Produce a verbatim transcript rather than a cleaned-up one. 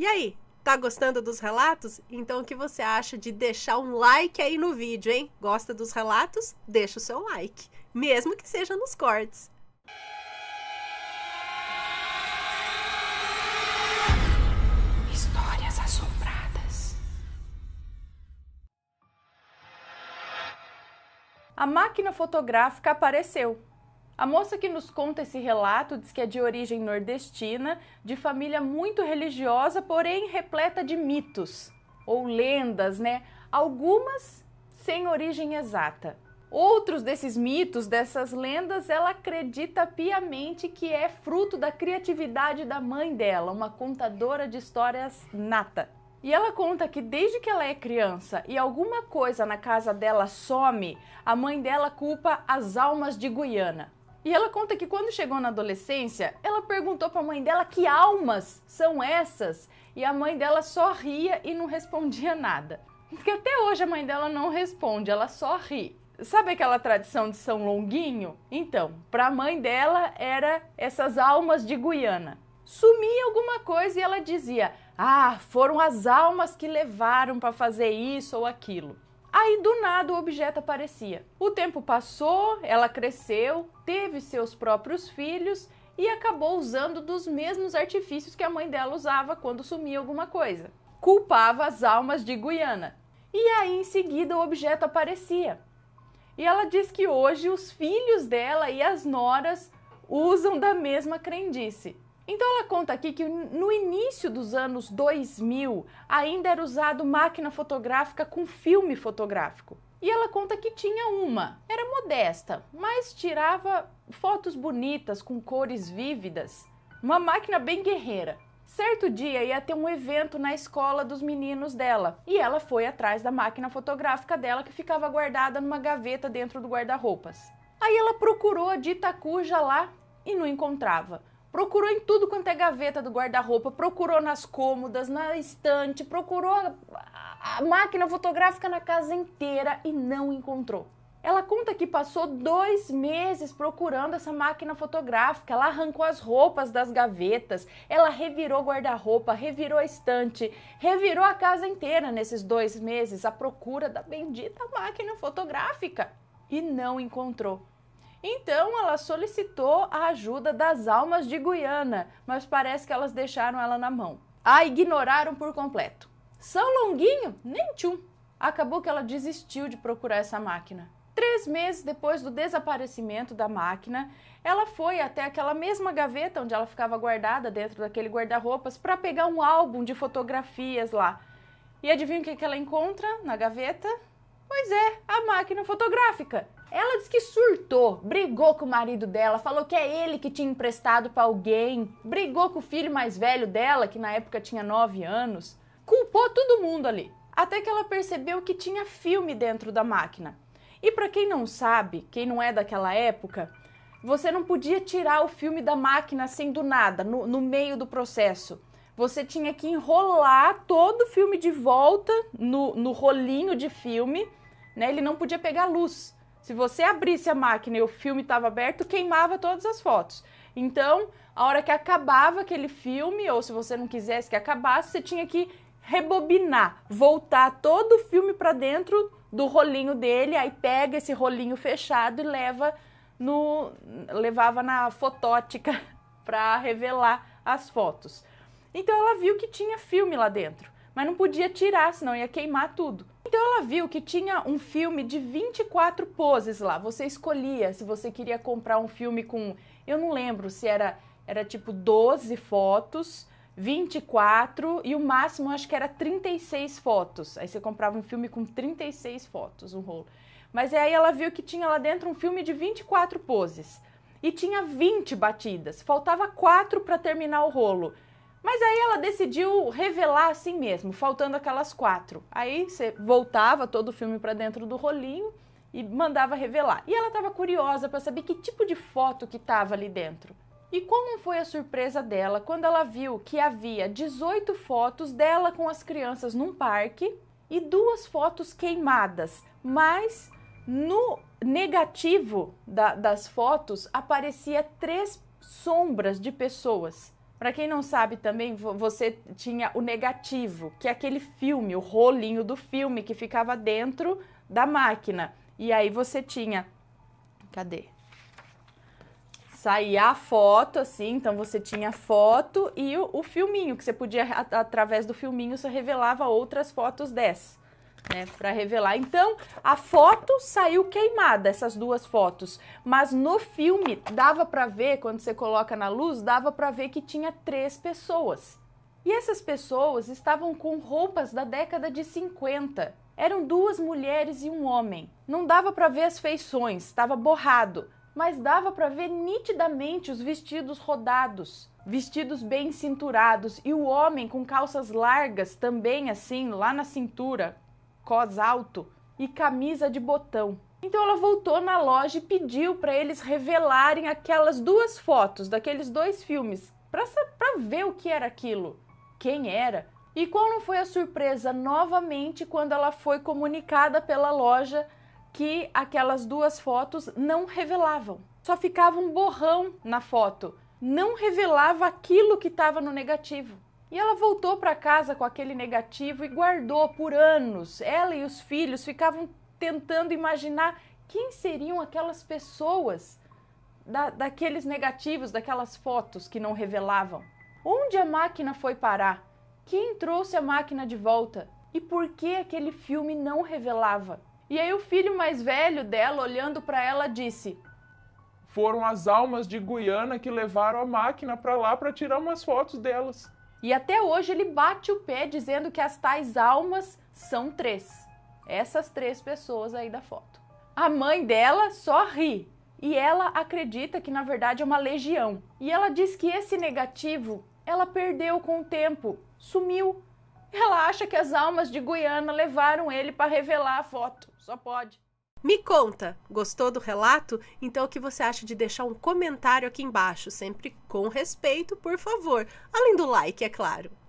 E aí, tá gostando dos relatos? Então o que você acha de deixar um like aí no vídeo, hein? Gosta dos relatos? Deixa o seu like, mesmo que seja nos cortes. Histórias Assombradas. A máquina fotográfica apareceu. A moça que nos conta esse relato diz que é de origem nordestina, de família muito religiosa, porém repleta de mitos, ou lendas, né? Algumas sem origem exata. Outros desses mitos, dessas lendas, ela acredita piamente que é fruto da criatividade da mãe dela, uma contadora de histórias nata. E ela conta que desde que ela é criança e alguma coisa na casa dela some, a mãe dela culpa as almas de Guiana. E ela conta que quando chegou na adolescência, ela perguntou para a mãe dela que almas são essas, e a mãe dela só ria e não respondia nada. Diz que até hoje a mãe dela não responde, ela só ri. Sabe aquela tradição de São Longuinho? Então, para a mãe dela era essas almas de Guiana. Sumia alguma coisa e ela dizia: "Ah, foram as almas que levaram para fazer isso ou aquilo". Aí do nada o objeto aparecia. O tempo passou, ela cresceu, teve seus próprios filhos e acabou usando dos mesmos artifícios que a mãe dela usava quando sumia alguma coisa. Culpava as almas de Guiana. E aí em seguida o objeto aparecia. E ela diz que hoje os filhos dela e as noras usam da mesma crendice. Então ela conta aqui que no início dos anos dois mil ainda era usado máquina fotográfica com filme fotográfico. E ela conta que tinha uma, era modesta, mas tirava fotos bonitas com cores vívidas, uma máquina bem guerreira. Certo dia ia ter um evento na escola dos meninos dela e ela foi atrás da máquina fotográfica dela que ficava guardada numa gaveta dentro do guarda-roupas. Aí ela procurou a dita cuja lá e não encontrava. Procurou em tudo quanto é gaveta do guarda-roupa, procurou nas cômodas, na estante, procurou a, a máquina fotográfica na casa inteira e não encontrou. Ela conta que passou dois meses procurando essa máquina fotográfica, ela arrancou as roupas das gavetas, ela revirou guarda-roupa, revirou a estante, revirou a casa inteira nesses dois meses à procura da bendita máquina fotográfica e não encontrou. Então ela solicitou a ajuda das almas de Guiana, mas parece que elas deixaram ela na mão. A ignoraram por completo. São Longuinho? Nem tchum. Acabou que ela desistiu de procurar essa máquina. Três meses depois do desaparecimento da máquina, ela foi até aquela mesma gaveta onde ela ficava guardada dentro daquele guarda-roupas para pegar um álbum de fotografias lá. E adivinha o que ela encontra na gaveta? Pois é, a máquina fotográfica. Ela diz que surtou, brigou com o marido dela, falou que é ele que tinha emprestado para alguém, brigou com o filho mais velho dela, que na época tinha nove anos, culpou todo mundo ali, até que ela percebeu que tinha filme dentro da máquina. E para quem não sabe, quem não é daquela época, você não podia tirar o filme da máquina assim do nada, no, no meio do processo. Você tinha que enrolar todo o filme de volta no, no rolinho de filme, né? Ele não podia pegar luz. Se você abrisse a máquina e o filme estava aberto, queimava todas as fotos. Então, a hora que acabava aquele filme, ou se você não quisesse que acabasse, você tinha que rebobinar, voltar todo o filme para dentro do rolinho dele, aí pega esse rolinho fechado e leva no, levava na fotótica para revelar as fotos. Então, ela viu que tinha filme lá dentro, mas não podia tirar, senão ia queimar tudo. Então ela viu que tinha um filme de vinte e quatro poses lá, você escolhia se você queria comprar um filme com, eu não lembro se era, era tipo doze fotos, vinte e quatro e o máximo acho que era trinta e seis fotos, aí você comprava um filme com trinta e seis fotos, um rolo. Mas aí ela viu que tinha lá dentro um filme de vinte e quatro poses e tinha vinte batidas, faltava quatro para terminar o rolo. Mas aí ela decidiu revelar assim mesmo, faltando aquelas quatro. Aí você voltava todo o filme para dentro do rolinho e mandava revelar. E ela estava curiosa para saber que tipo de foto que estava ali dentro. E como foi a surpresa dela quando ela viu que havia dezoito fotos dela com as crianças num parque e duas fotos queimadas, mas no negativo da, das fotos aparecia três sombras de pessoas. Para quem não sabe também, você tinha o negativo, que é aquele filme, o rolinho do filme que ficava dentro da máquina. E aí você tinha... Cadê? Saía a foto, assim, então você tinha a foto e o, o filminho, que você podia, a, através do filminho, você revelava outras fotos dessas, né, para revelar. Então, a foto saiu queimada, essas duas fotos, mas no filme dava para ver, quando você coloca na luz, dava para ver que tinha três pessoas. E essas pessoas estavam com roupas da década de cinquenta. Eram duas mulheres e um homem. Não dava para ver as feições, estava borrado, mas dava para ver nitidamente os vestidos rodados, vestidos bem cinturados, e o homem com calças largas também assim, lá na cintura, cós alto e camisa de botão. Então ela voltou na loja e pediu para eles revelarem aquelas duas fotos daqueles dois filmes, para ver o que era aquilo, quem era. E qual não foi a surpresa novamente quando ela foi comunicada pela loja que aquelas duas fotos não revelavam. Só ficava um borrão na foto, não revelava aquilo que estava no negativo. E ela voltou para casa com aquele negativo e guardou por anos. Ela e os filhos ficavam tentando imaginar quem seriam aquelas pessoas da, daqueles negativos, daquelas fotos que não revelavam. Onde a máquina foi parar? Quem trouxe a máquina de volta? E por que aquele filme não revelava? E aí o filho mais velho dela, olhando para ela, disse: foram as almas de Guiana que levaram a máquina para lá para tirar umas fotos delas. E até hoje ele bate o pé dizendo que as tais almas são três. Essas três pessoas aí da foto. A mãe dela só ri. E ela acredita que na verdade é uma legião. E ela diz que esse negativo ela perdeu com o tempo. Sumiu. Ela acha que as almas de Guiana levaram ele para revelar a foto. Só pode. Me conta, gostou do relato? Então o que você acha de deixar um comentário aqui embaixo? Sempre com respeito, por favor. Além do like, é claro.